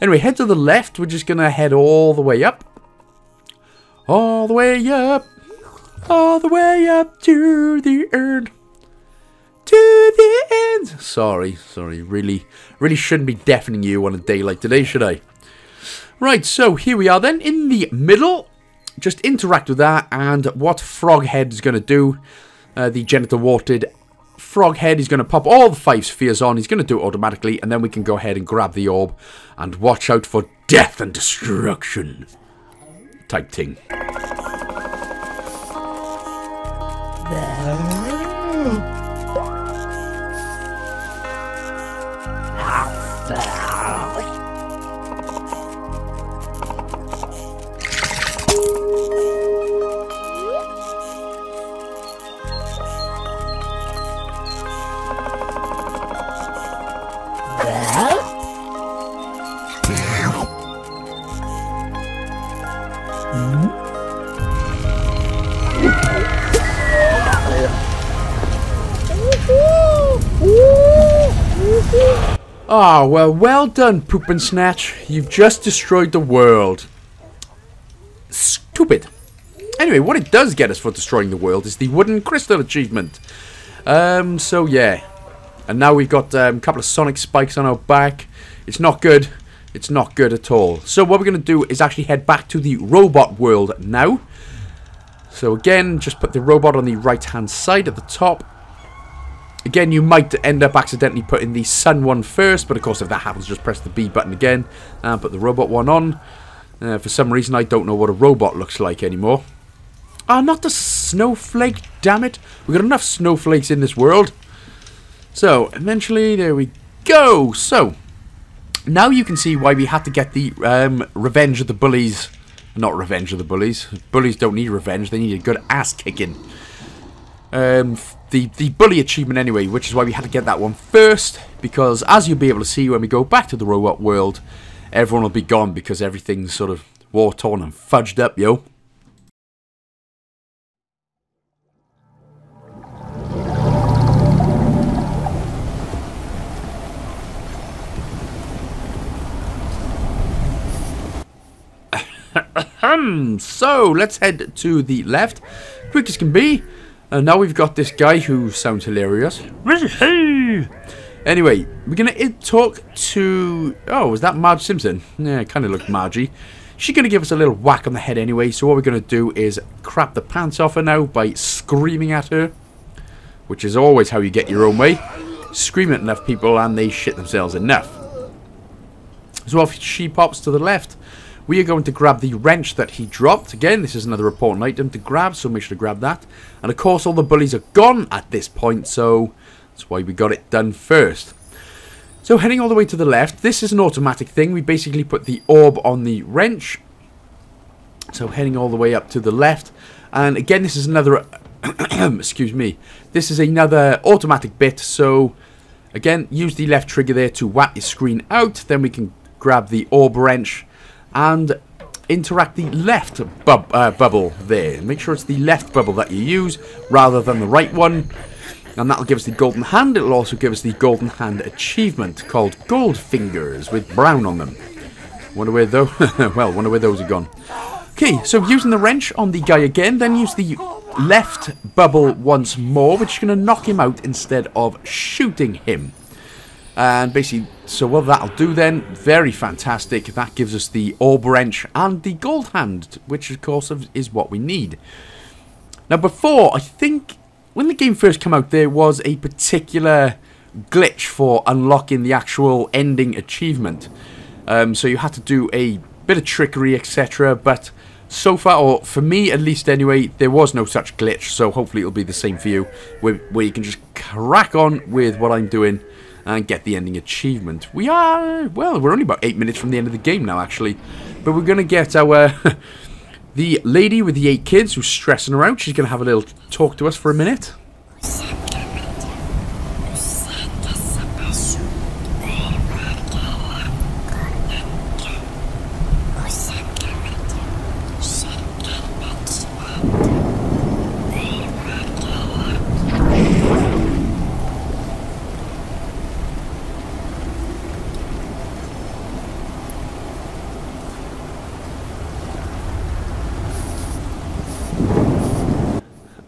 Anyway, head to the left. We're just going to head all the way up. All the way up. All the way up to the end. To the end. Sorry, really shouldn't be deafening you on a day like today, should I? Right, so here we are then in the middle. Just interact with that, and what Froghead is going to do, the genital warted Froghead is going to pop all the 5 spheres on. He's going to do it automatically, and then we can go ahead and grab the orb and watch out for death and destruction type thing. Ah, well done, Poop and Snatch. You've just destroyed the world. Stupid. Anyway, what it does get us for destroying the world is the Wooden Crystal achievement. So yeah. And now we've got a couple of sonic spikes on our back. It's not good. It's not good at all. So what we're going to do is actually head back to the robot world now. So again, just put the robot on the right-hand side at the top. Again, you might end up accidentally putting the sun one first, but of course if that happens, just press the B button again and put the robot one on. For some reason, I don't know what a robot looks like anymore. Ah, not the snowflake, damn it. We've got enough snowflakes in this world. So, eventually, there we go. So, now you can see why we had to get the Revenge of the Bullies. Not Revenge of the Bullies. Bullies don't need revenge, they need a good ass kicking. The bully achievement anyway, which is why we had to get that one first, because as you'll be able to see when we go back to the robot world, everyone will be gone because everything's sort of war-torn and fudged up, yo. So let's head to the left, quick as can be. And now we've got this guy who sounds hilarious. Anyway, we're gonna talk to... Oh, was that Marge Simpson? Yeah, kind of looked Margie. She's gonna give us a little whack on the head anyway. So what we're gonna do is crap the pants off her now by screaming at her, which is always how you get your own way. Scream at enough people and they shit themselves enough. So off she pops to the left. We are going to grab the wrench that he dropped. Again, this is another important item to grab, so make sure to grab that. And of course, all the bullies are gone at this point, so that's why we got it done first. So heading all the way to the left, this is an automatic thing. We basically put the orb on the wrench. So heading all the way up to the left. And again, this is another... excuse me. This is another automatic bit, so again, use the left trigger there to whack your screen out. Then we can grab the orb wrench and interact the left bubble there. Make sure it's the left bubble that you use rather than the right one, and that'll give us the golden hand. It'll also give us the golden hand achievement called Goldfingers with brown on them. Wonder where those well, wonder where those are gone. Okay, so using the wrench on the guy again, then use the left bubble once more, which is going to knock him out instead of shooting him. And basically, so what that'll do then, very fantastic, that gives us the orb wrench and the gold hand, which of course is what we need. Now before, I think, when the game first came out, there was a particular glitch for unlocking the actual ending achievement. So you had to do a bit of trickery, etc. But so far, or for me at least anyway, there was no such glitch. So hopefully it'll be the same for you, where you can just crack on with what I'm doing and get the ending achievement. We are, well, we're only about 8 minutes from the end of the game now, actually. But we're going to get our, the lady with the 8 kids who's stressing her out. She's going to have a little talk to us for a minute.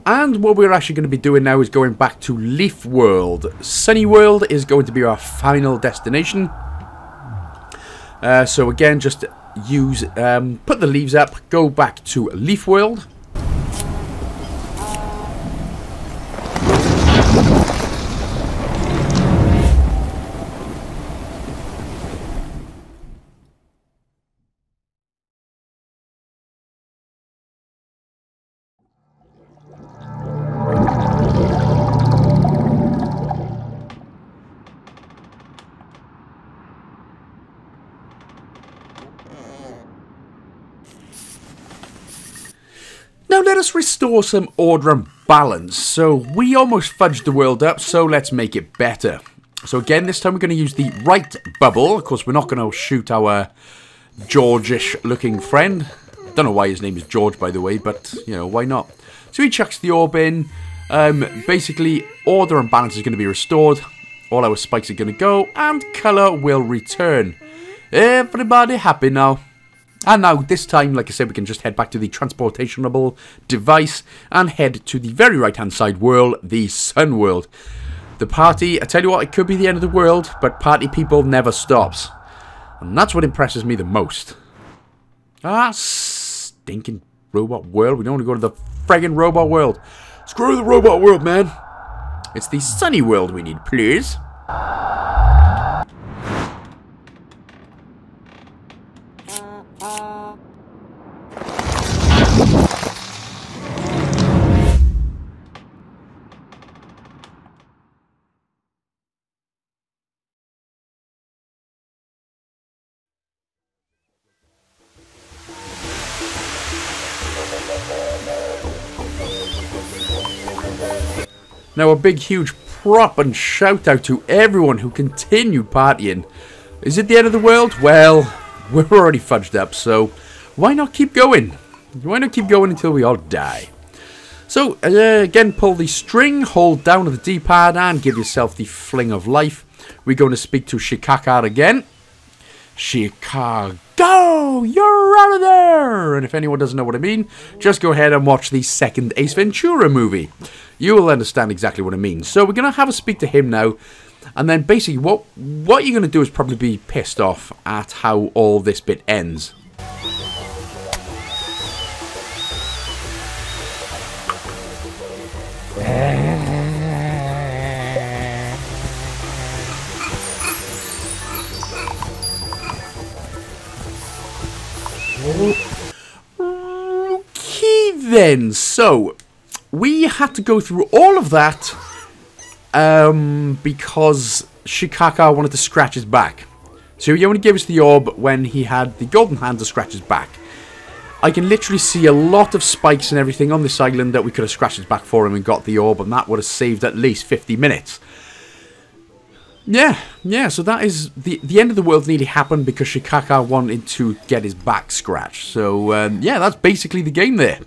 And what we're actually going to be doing now is going back to Leaf World. Sunny World is going to be our final destination. So again, just use, put the leaves up, go back to Leaf World. Let us restore some order and balance. So we almost fudged the world up, so let's make it better. So again, this time we're going to use the right bubble. Of course, we're not going to shoot our George-ish looking friend. Don't know why his name is George, by the way, but, you know, why not? So he chucks the orb in. Basically, order and balance is going to be restored. All our spikes are going to go, and colour will return. Everybody happy now. And now, this time, like I said, we can just head back to the transportationable device and head to the very right-hand side world, the Sun World. The party, I tell you what, it could be the end of the world, but party people never stops. And that's what impresses me the most. Ah, stinking robot world. We don't want to go to the friggin' robot world. Screw the robot world, man. It's the Sunny World we need, please. Now a big huge prop and shout out to everyone who continued partying. Is it the end of the world? Well, we're already fudged up, so why not keep going? Why not keep going until we all die? So again, pull the string, hold down with the D-pad and give yourself the fling of life. We're going to speak to Shikaka again. Chicago, you're out of there! And if anyone doesn't know what I mean, just go ahead and watch the second Ace Ventura movie. You will understand exactly what I mean. So we're going to have a speak to him now. And then basically what you're going to do is probably be pissed off at how all this bit ends. Okay then, so we had to go through all of that because Shikaka wanted to scratch his back. So he only gave us the orb when he had the golden hand to scratch his back. I can literally see a lot of spikes and everything on this island that we could have scratched his back for him and got the orb, and that would have saved at least 50 minutes. Yeah, so that is... The end of the world nearly happened because Shikaka wanted to get his back scratched. So, yeah, that's basically the game there.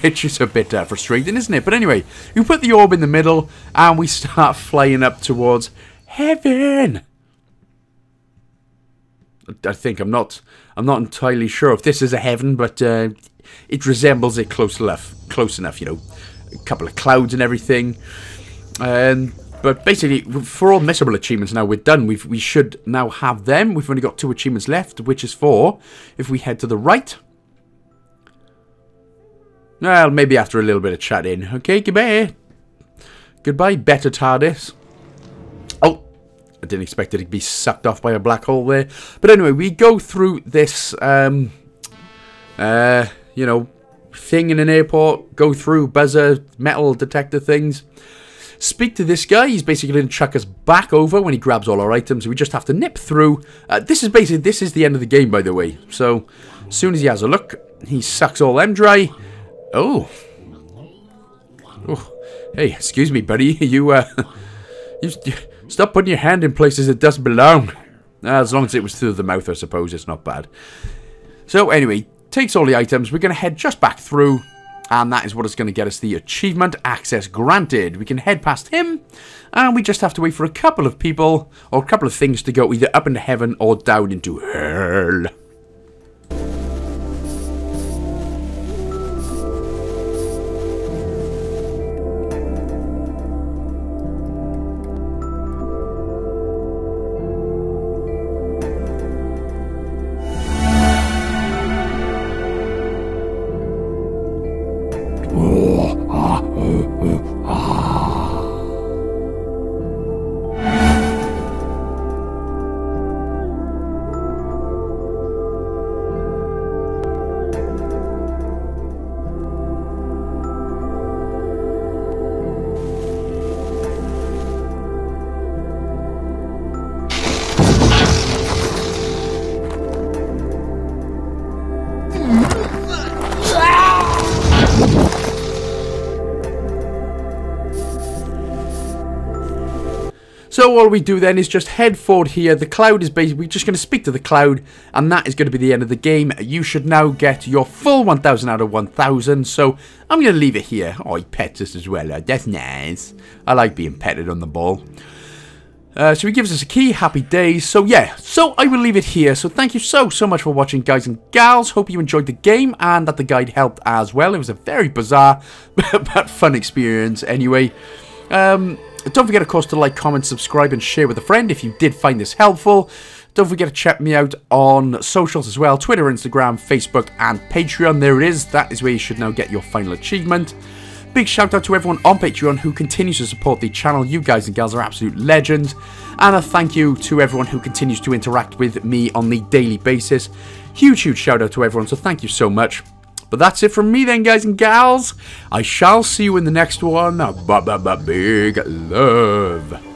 Which is a bit frustrating, isn't it? But anyway, we put the orb in the middle and we start flying up towards heaven. I think I'm not entirely sure if this is a heaven, but it resembles it close enough, you know, a couple of clouds and everything. But basically, for all missable achievements now, we're done. We should now have them. We've only got 2 achievements left, which is for if we head to the right. Well, maybe after a little bit of chatting. Okay, goodbye. Goodbye, better TARDIS. Oh, I didn't expect it to be sucked off by a black hole there. But anyway, we go through this, you know, thing in an airport. Go through buzzer, metal detector things. Speak to this guy. He's basically going to chuck us back over when he grabs all our items. We just have to nip through. This is the end of the game, by the way. So, as soon as he has a look, he sucks all them dry. Oh. Hey, excuse me, buddy. You stop putting your hand in places it doesn't belong. As long as it was through the mouth, I suppose. It's not bad. So, anyway, takes all the items. We're going to head just back through. And that is what is going to get us the achievement, Access Granted. We can head past him, and we just have to wait for a couple of people, or a couple of things to go either up into heaven or down into hell. So all we do then is just head forward here. The cloud is basically... We're just going to speak to the cloud. And that is going to be the end of the game. You should now get your full 1,000 out of 1,000. So I'm going to leave it here. Oh, he pets us as well. That's nice. I like being petted on the ball. So he gives us a key. Happy days. So yeah. So I will leave it here. So thank you so much for watching, guys and gals. Hope you enjoyed the game and that the guide helped as well. It was a very bizarre but fun experience anyway. Don't forget, of course, to like, comment, subscribe, and share with a friend if you did find this helpful. Don't forget to check me out on socials as well. Twitter, Instagram, Facebook, and Patreon. There it is. That is where you should now get your final achievement. Big shout out to everyone on Patreon who continues to support the channel. You guys and gals are absolute legends. And a thank you to everyone who continues to interact with me on the daily basis. Huge shout out to everyone, so thank you so much. But that's it from me then, guys and gals. I shall see you in the next one. Big love.